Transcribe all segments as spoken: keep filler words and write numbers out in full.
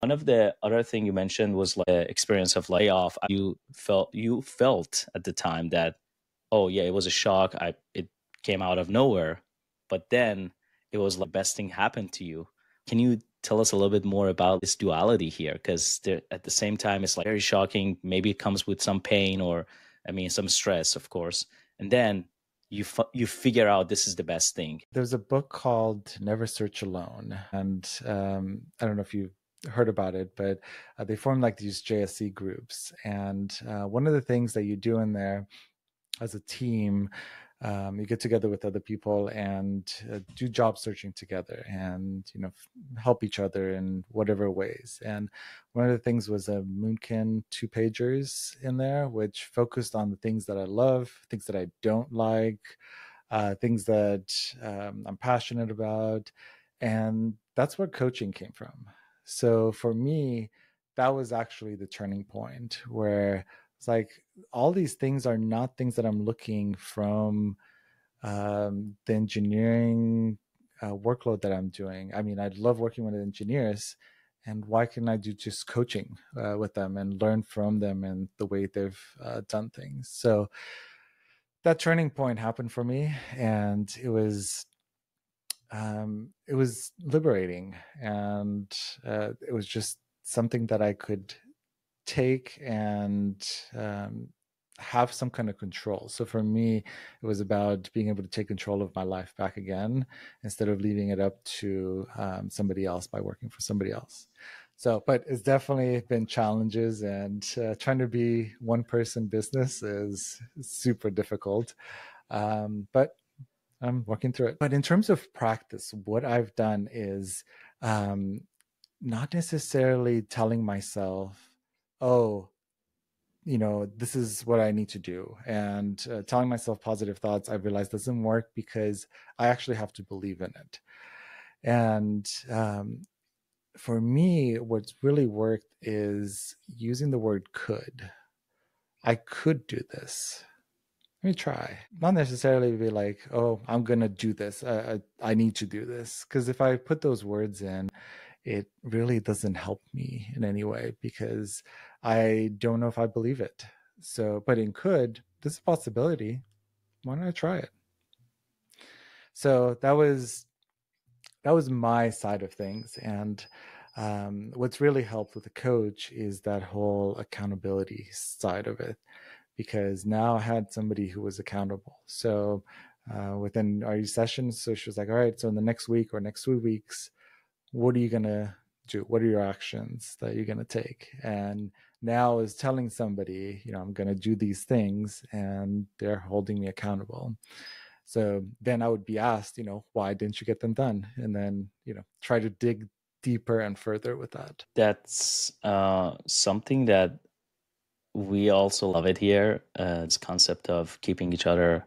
One of the other thing you mentioned was like the experience of layoff. You felt you felt at the time that, oh yeah, it was a shock. I it came out of nowhere, but then it was the best thing happened to you. Can you tell us a little bit more about this duality here? Because at the same time, it's like very shocking. Maybe it comes with some pain or, I mean, some stress, of course. And then you you figure out this is the best thing. There's a book called Never Search Alone. And um, I don't know if you've heard about it, but uh, they form like these J S C groups. And uh, one of the things that you do in there as a team, Um, you get together with other people and uh, do job searching together and, you know, help each other in whatever ways. And one of the things was a Moonkin two pagers in there, which focused on the things that I love, things that I don't like, uh, things that um, I'm passionate about. And that's where coaching came from. So for me, that was actually the turning point where it's like all these things are not things that I'm looking from um, the engineering uh, workload that I'm doing. I mean, I love working with engineers, and why can't I do just coaching uh, with them and learn from them and the way they've uh, done things? So that turning point happened for me, and it was um, it was liberating, and uh, it was just something that I could take and um, have some kind of control. So for me, it was about being able to take control of my life back again, instead of leaving it up to um, somebody else by working for somebody else. So, but it's definitely been challenges, and uh, trying to be one person business is super difficult, um, but I'm working through it. But in terms of practice, what I've done is um, not necessarily telling myself, oh, you know, this is what I need to do. And uh, telling myself positive thoughts, I realized doesn't work, because I actually have to believe in it. And um, for me, what's really worked is using the word could. I could do this. Let me try. Not necessarily be like, oh, I'm going to do this. I, I, I need to do this. Because if I put those words in, it really doesn't help me in any way, because I don't know if I believe it. So, but in could, this is a possibility. Why don't I try it? So that was, that was my side of things. And um, what's really helped with the coach is that whole accountability side of it, because now I had somebody who was accountable. So uh, within our sessions, so she was like, all right, so in the next week or next two weeks, what are you going to do? What are your actions that you're going to take? And now is telling somebody, you know, I'm going to do these things, and they're holding me accountable. So then I would be asked, you know, why didn't you get them done? And then, you know, try to dig deeper and further with that. That's uh, something that we also love it here. Uh, this concept of keeping each other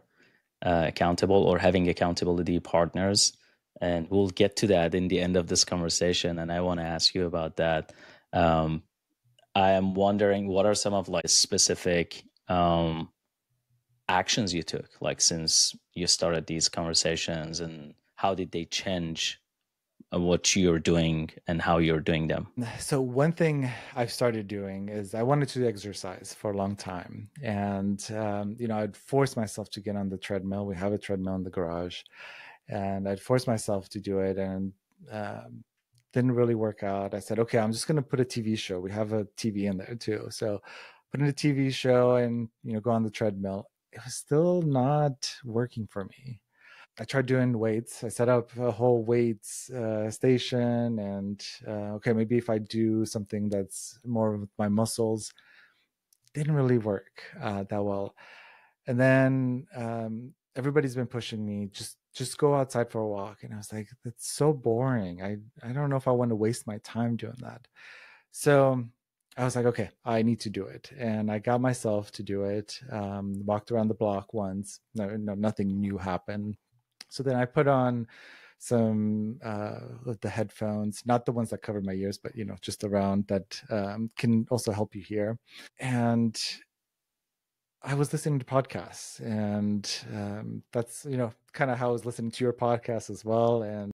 uh, accountable, or having accountability partners. And we'll get to that in the end of this conversation. And I want to ask you about that. Um, I am wondering, what are some of like specific um, actions you took, like since you started these conversations, and how did they change what you're doing and how you're doing them? So one thing I've started doing is I wanted to exercise for a long time. And, um, you know, I'd force myself to get on the treadmill. We have a treadmill in the garage. And I'd force myself to do it, and um, didn't really work out. I said, okay, I'm just going to put a T V show. We have a T V in there too. So put in a T V show and, you know, go on the treadmill. It was still not working for me. I tried doing weights. I set up a whole weights uh, station, and uh, okay, maybe if I do something that's more with my muscles, didn't really work uh, that well. And then um, everybody's been pushing me, just just go outside for a walk. And I was like, that's so boring. I, I don't know if I want to waste my time doing that. So I was like, okay, I need to do it. And I got myself to do it. Um, walked around the block once. No, no, nothing new happened. So then I put on some uh, the headphones, not the ones that cover my ears, but, you know, just around that um, can also help you hear. And I was listening to podcasts, and um, that's, you know, kind of how I was listening to your podcast as well. And